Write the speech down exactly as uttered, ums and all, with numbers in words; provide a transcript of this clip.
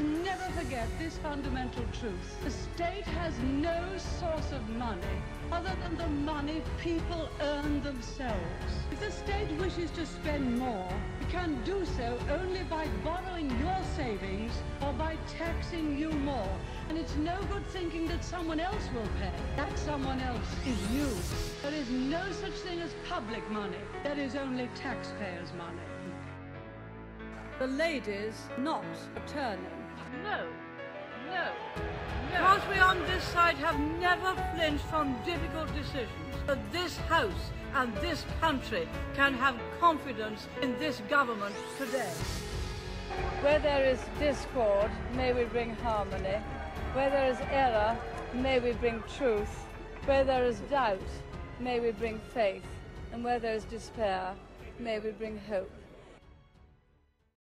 never forget this fundamental truth. The state has no source of money other than the money people earn themselves. If the state wishes to spend more, it can do so only by borrowing your savings or by taxing you more. And it's no good thinking that someone else will pay. That someone else is you. There is no such thing as public money. That is only taxpayers' money. The ladies not returning. No, no, no. Because we on this side have never flinched from difficult decisions. But this House and this country can have confidence in this government today. Where there is discord, may we bring harmony. Where there is error, may we bring truth. Where there is doubt, may we bring faith. And where there is despair, may we bring hope.